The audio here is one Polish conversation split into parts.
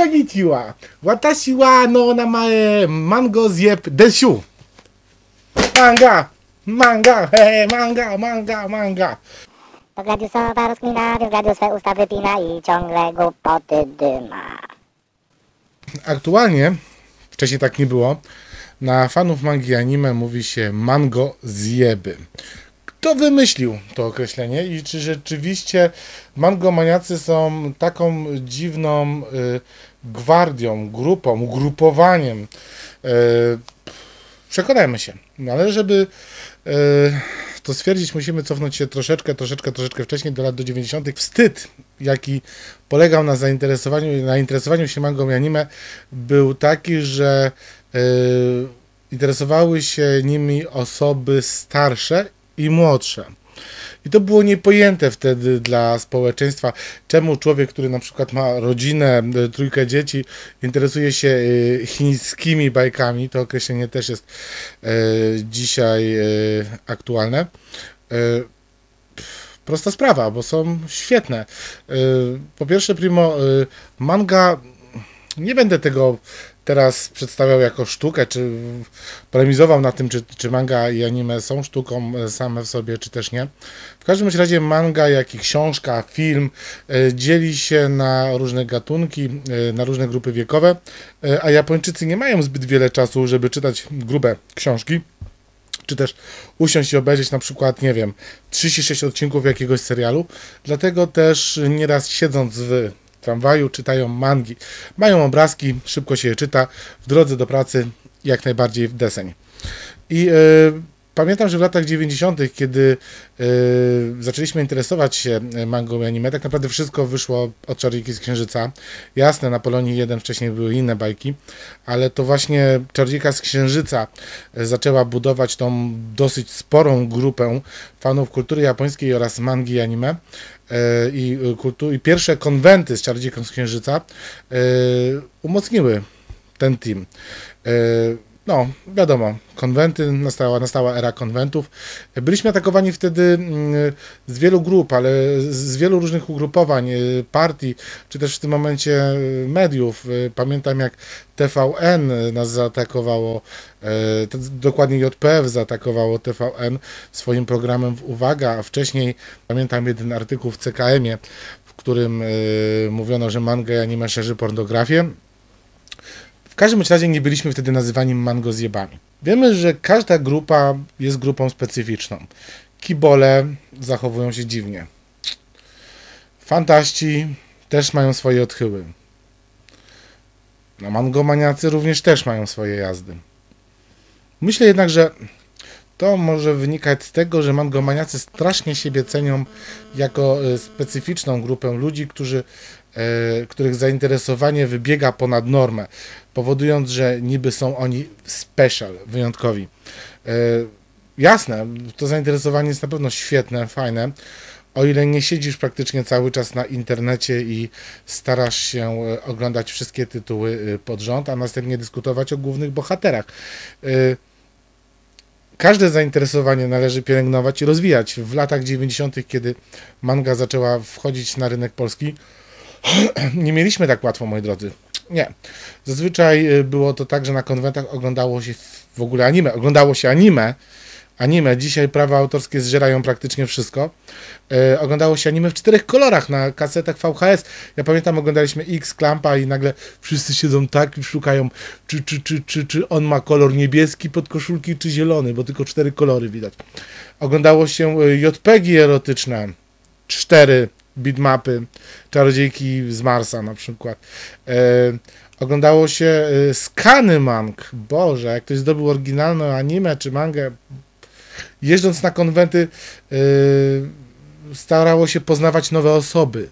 Konnichiwa. Watashi wa no namae Mangozjeby deshu. Manga, manga, he, manga, manga, manga. To Gladusowa Rozkmina, więc Gladius swe usta wypina i ciągle głupoty dyma. Aktualnie, wcześniej tak nie było, na fanów mangi anime mówi się Mangozjeby. Kto wymyślił to określenie i czy rzeczywiście mangomaniacy są taką dziwną gwardią, grupą, ugrupowaniem? Przekonajmy się, no ale żeby to stwierdzić, musimy cofnąć się troszeczkę wcześniej, do lat do 90. Wstyd, jaki polegał na zainteresowaniu się mangą i anime, był taki, że interesowały się nimi osoby starsze i młodsze. I to było niepojęte wtedy dla społeczeństwa, czemu człowiek, który na przykład ma rodzinę, trójkę dzieci, interesuje się chińskimi bajkami. To określenie też jest dzisiaj aktualne. Prosta sprawa, bo są świetne. Po pierwsze, primo, manga, nie będę tego teraz przedstawiał jako sztukę, czy polemizował na tym, czy manga i anime są sztuką same w sobie, czy też nie. W każdym razie manga, jak i książka, film dzieli się na różne gatunki, na różne grupy wiekowe, a Japończycy nie mają zbyt wiele czasu, żeby czytać grube książki, czy też usiąść i obejrzeć na przykład, nie wiem, 36 odcinków jakiegoś serialu, dlatego też nieraz siedząc w tramwaju czytają mangi. Mają obrazki, szybko się je czyta, w drodze do pracy jak najbardziej w deseń. I pamiętam, że w latach 90., kiedy zaczęliśmy interesować się mangą i anime, tak naprawdę wszystko wyszło od Czarodziejki z Księżyca. Jasne, na Polonii 1 wcześniej były inne bajki, ale to właśnie Czarodziejka z Księżyca zaczęła budować tą dosyć sporą grupę fanów kultury japońskiej oraz mangi i anime. I pierwsze konwenty z Czarodziejką z Księżyca umocniły ten team. No, wiadomo, konwenty, nastała era konwentów. Byliśmy atakowani wtedy z wielu grup, ale z wielu różnych ugrupowań, partii, czy też w tym momencie mediów. Pamiętam, jak TVN nas zaatakowało, dokładnie JPF zaatakowało TVN swoim programem Uwaga, a wcześniej pamiętam jeden artykuł w CKM-ie, w którym mówiono, że manga i anime szerzy pornografię. W każdym razie nie byliśmy wtedy nazywani mangozjebami. Wiemy, że każda grupa jest grupą specyficzną. Kibole zachowują się dziwnie. Fantaści też mają swoje odchyły. No, mangomaniacy również też mają swoje jazdy. Myślę jednak, że to może wynikać z tego, że mangomaniacy strasznie siebie cenią jako specyficzną grupę ludzi, których zainteresowanie wybiega ponad normę, powodując, że niby są oni special, wyjątkowi. Jasne, to zainteresowanie jest na pewno świetne, fajne, o ile nie siedzisz praktycznie cały czas na internecie i starasz się oglądać wszystkie tytuły pod rząd, a następnie dyskutować o głównych bohaterach. Każde zainteresowanie należy pielęgnować i rozwijać. W latach 90., kiedy manga zaczęła wchodzić na rynek polski, nie mieliśmy tak łatwo, moi drodzy. Nie. Zazwyczaj było to tak, że na konwentach oglądało się w ogóle anime. Oglądało się anime. Anime. Dzisiaj prawa autorskie zżerają praktycznie wszystko. Oglądało się anime w 4 kolorach na kasetach VHS. Ja pamiętam, oglądaliśmy X, Klampa i nagle wszyscy siedzą tak i szukają, czy on ma kolor niebieski pod koszulki, czy zielony, bo tylko 4 kolory widać. Oglądało się JPG erotyczne. 4 bitmapy, Czarodziejki z Marsa na przykład. Oglądało się skany mang. Boże, jak ktoś zdobył oryginalne anime czy mangę, jeżdżąc na konwenty, starało się poznawać nowe osoby.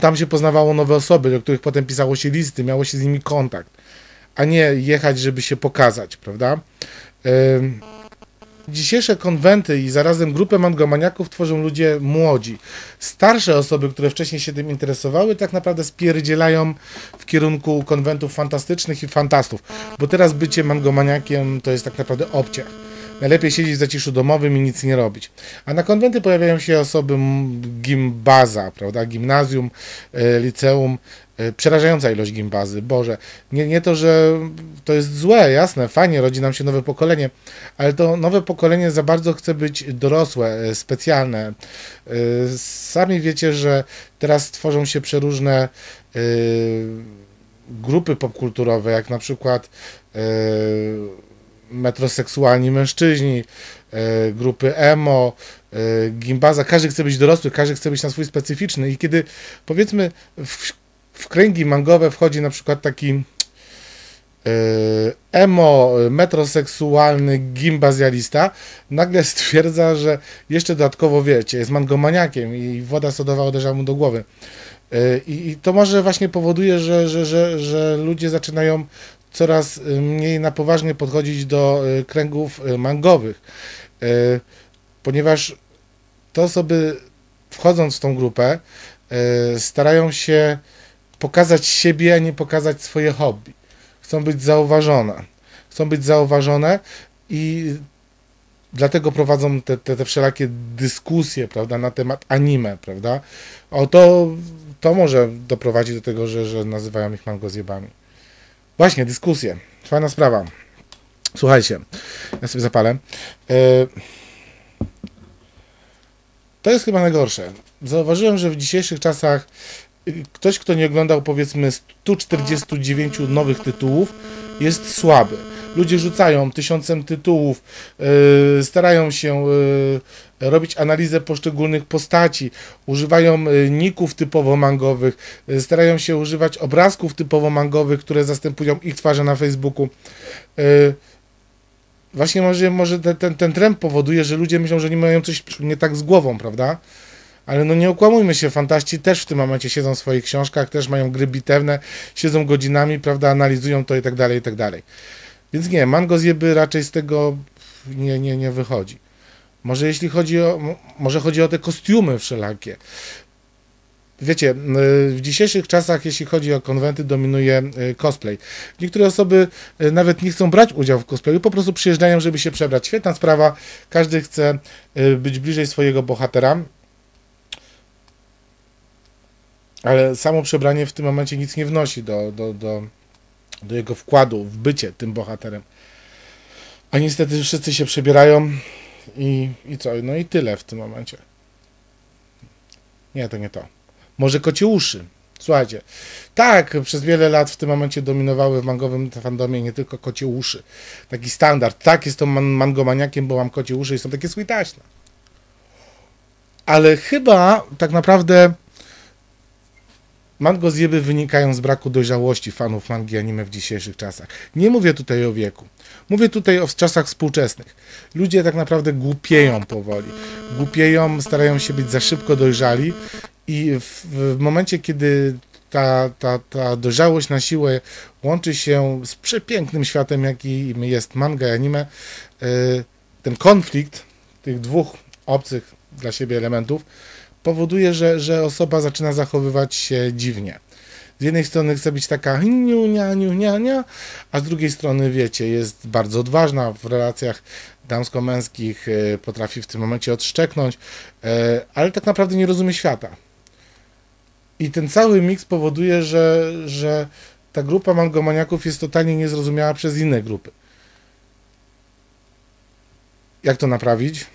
Tam się poznawało nowe osoby, do których potem pisało się listy, miało się z nimi kontakt, a nie jechać, żeby się pokazać, prawda? Dzisiejsze konwenty i zarazem grupę mangomaniaków tworzą ludzie młodzi. Starsze osoby, które wcześniej się tym interesowały, tak naprawdę spierdzielają w kierunku konwentów fantastycznych i fantastów, bo teraz bycie mangomaniakiem to jest tak naprawdę obciach. Najlepiej siedzieć w zaciszu domowym i nic nie robić. A na konwenty pojawiają się osoby gimbaza, prawda? Gimnazjum, liceum, Przerażająca ilość gimbazy, Boże. Nie to, że to jest złe, jasne, fajnie, rodzi nam się nowe pokolenie, ale to nowe pokolenie za bardzo chce być dorosłe, specjalne. Sami wiecie, że teraz tworzą się przeróżne grupy popkulturowe, jak na przykład metroseksualni mężczyźni, grupy emo, gimbaza. Każdy chce być dorosły, każdy chce być na swój specyficzny i kiedy, powiedzmy, w kręgi mangowe wchodzi na przykład taki emo, metroseksualny gimbazjalista, nagle stwierdza, że jeszcze dodatkowo, wiecie, jest mangomaniakiem i woda sodowa uderza mu do głowy. I to może właśnie powoduje, że ludzie zaczynają coraz mniej na poważnie podchodzić do kręgów mangowych, ponieważ te osoby, wchodząc w tą grupę, starają się pokazać siebie, a nie pokazać swoje hobby. Chcą być zauważone. Chcą być zauważone i dlatego prowadzą te wszelakie dyskusje, prawda, na temat anime, prawda. To może doprowadzi do tego, że nazywają ich mangozjebami. Właśnie, dyskusje. Fajna sprawa. Słuchajcie, ja sobie zapalę. To jest chyba najgorsze. Zauważyłem, że w dzisiejszych czasach ktoś, kto nie oglądał, powiedzmy, 149 nowych tytułów, jest słaby. Ludzie rzucają tysiącem tytułów, starają się robić analizę poszczególnych postaci, używają ników typowo mangowych, starają się używać obrazków typowo mangowych, które zastępują ich twarze na Facebooku. Właśnie może ten trend powoduje, że ludzie myślą, że nie mają coś nie tak z głową, prawda? Ale no nie okłamujmy się, fantaści też w tym momencie siedzą w swoich książkach, też mają gry bitewne, siedzą godzinami, prawda, analizują to i tak dalej, i tak dalej. Więc nie, mangozjeby raczej z tego nie wychodzi. Może jeśli chodzi o, może chodzi o te kostiumy wszelakie. Wiecie, w dzisiejszych czasach, jeśli chodzi o konwenty, dominuje cosplay. Niektóre osoby nawet nie chcą brać udziału w cosplayu, po prostu przyjeżdżają, żeby się przebrać. Świetna sprawa, każdy chce być bliżej swojego bohatera. Ale samo przebranie w tym momencie nic nie wnosi do jego wkładu w bycie tym bohaterem. A niestety wszyscy się przebierają i co? No i tyle w tym momencie. Nie, to nie to. Może kocie uszy. Słuchajcie, tak, przez wiele lat w tym momencie dominowały w mangowym fandomie nie tylko kocie uszy. Taki standard. Tak, jestem mangomaniakiem, bo mam kocie uszy i są takie sweetaśne. Ale chyba tak naprawdę mangozjeby wynikają z braku dojrzałości fanów mangi anime w dzisiejszych czasach. Nie mówię tutaj o wieku. Mówię tutaj o czasach współczesnych. Ludzie tak naprawdę głupieją powoli. Głupieją, starają się być za szybko dojrzali i w momencie, kiedy ta dojrzałość na siłę łączy się z przepięknym światem, jakim jest manga i anime, ten konflikt tych dwóch obcych dla siebie elementów powoduje, że osoba zaczyna zachowywać się dziwnie. Z jednej strony chce być taka niunia, a z drugiej strony, wiecie, jest bardzo odważna w relacjach damsko-męskich, potrafi w tym momencie odszczeknąć, ale tak naprawdę nie rozumie świata. I ten cały miks powoduje, że ta grupa mangomaniaków jest totalnie niezrozumiała przez inne grupy. Jak to naprawić?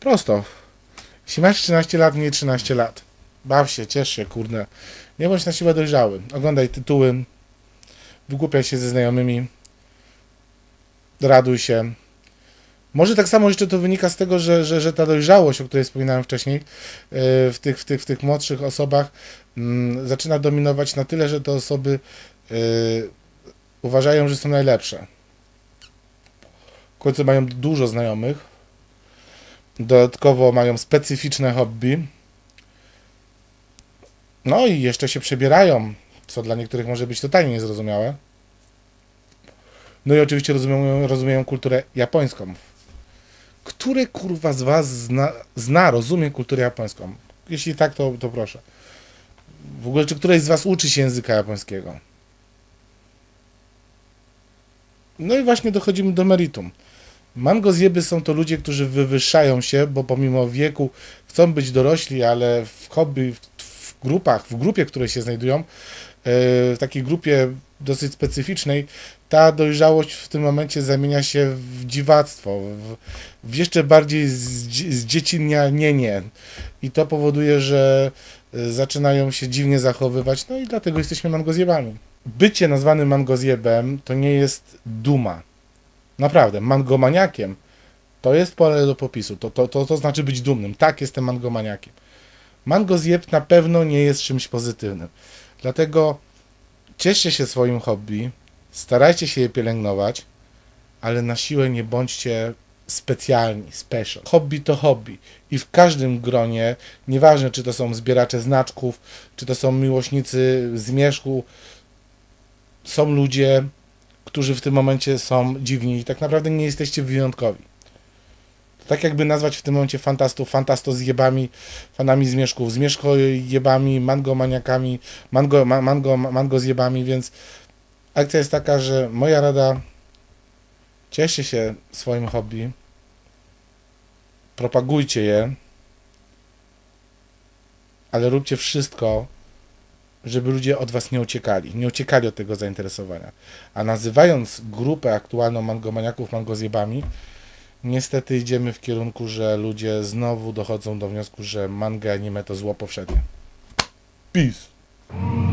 Prosto. Jeśli masz 13 lat, miej 13 lat. Baw się, ciesz się, kurde. Nie bądź na siłę dojrzały. Oglądaj tytuły. Wygłupiaj się ze znajomymi. Raduj się. Może tak samo jeszcze to wynika z tego, że ta dojrzałość, o której wspominałem wcześniej, w tych młodszych osobach zaczyna dominować na tyle, że te osoby uważają, że są najlepsze. W końcu mają dużo znajomych. Dodatkowo mają specyficzne hobby. No i jeszcze się przebierają, co dla niektórych może być totalnie niezrozumiałe. No i oczywiście rozumieją kulturę japońską. Który kurwa z was rozumie kulturę japońską? Jeśli tak, to proszę. W ogóle, czy któryś z was uczy się języka japońskiego? No i właśnie dochodzimy do meritum. Mangozjeby są to ludzie, którzy wywyższają się, bo pomimo wieku chcą być dorośli, ale w hobby, w grupie, w której się znajdują, w takiej grupie dosyć specyficznej, ta dojrzałość w tym momencie zamienia się w dziwactwo, w jeszcze bardziej zdziecinnianie. I to powoduje, że zaczynają się dziwnie zachowywać, no i dlatego jesteśmy mangozjebami. Bycie nazwanym mangozjebem to nie jest duma. Naprawdę, mangomaniakiem to jest pole do popisu, to znaczy być dumnym. Tak, jestem mangomaniakiem. Mangozjeb na pewno nie jest czymś pozytywnym. Dlatego cieszcie się swoim hobby, starajcie się je pielęgnować, ale na siłę nie bądźcie specjalni, special. Hobby to hobby i w każdym gronie, nieważne czy to są zbieracze znaczków, czy to są miłośnicy zmierzchu, są ludzie, którzy w tym momencie są dziwni i tak naprawdę nie jesteście wyjątkowi. To tak jakby nazwać w tym momencie fantastów, fantastozjebami, fanami zmierzchów, zmierzchojebami, mangomaniakami, mangozjebami, więc akcja jest taka, że moja rada: cieszcie się swoim hobby, propagujcie je, ale róbcie wszystko, żeby ludzie od was nie uciekali od tego zainteresowania. A nazywając grupę aktualną mangomaniaków mangozjebami, niestety idziemy w kierunku, że ludzie znowu dochodzą do wniosku, że manga, anime to zło powszednie. Peace!